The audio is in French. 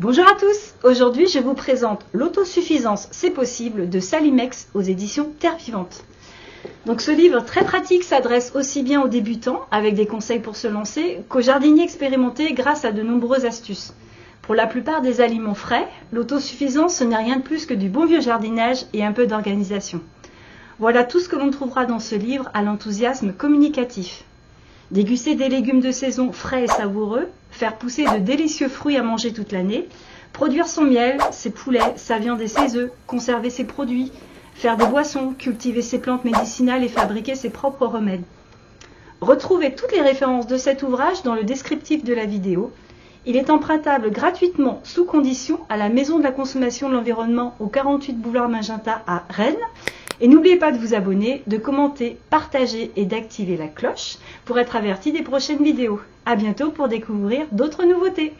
Bonjour à tous, aujourd'hui je vous présente l'autosuffisance c'est possible de Sally Nex aux éditions Terre Vivante. Donc ce livre très pratique s'adresse aussi bien aux débutants avec des conseils pour se lancer qu'aux jardiniers expérimentés grâce à de nombreuses astuces. Pour la plupart des aliments frais, l'autosuffisance ce n'est rien de plus que du bon vieux jardinage et un peu d'organisation. Voilà tout ce que l'on trouvera dans ce livre à l'enthousiasme communicatif. Déguster des légumes de saison frais et savoureux, faire pousser de délicieux fruits à manger toute l'année, produire son miel, ses poulets, sa viande et ses œufs, conserver ses produits, faire des boissons, cultiver ses plantes médicinales et fabriquer ses propres remèdes. Retrouvez toutes les références de cet ouvrage dans le descriptif de la vidéo. Il est empruntable gratuitement sous condition à la Maison de la Consommation de l'Environnement au 48 boulevard Magenta à Rennes. Et n'oubliez pas de vous abonner, de commenter, partager et d'activer la cloche pour être averti des prochaines vidéos. À bientôt pour découvrir d'autres nouveautés.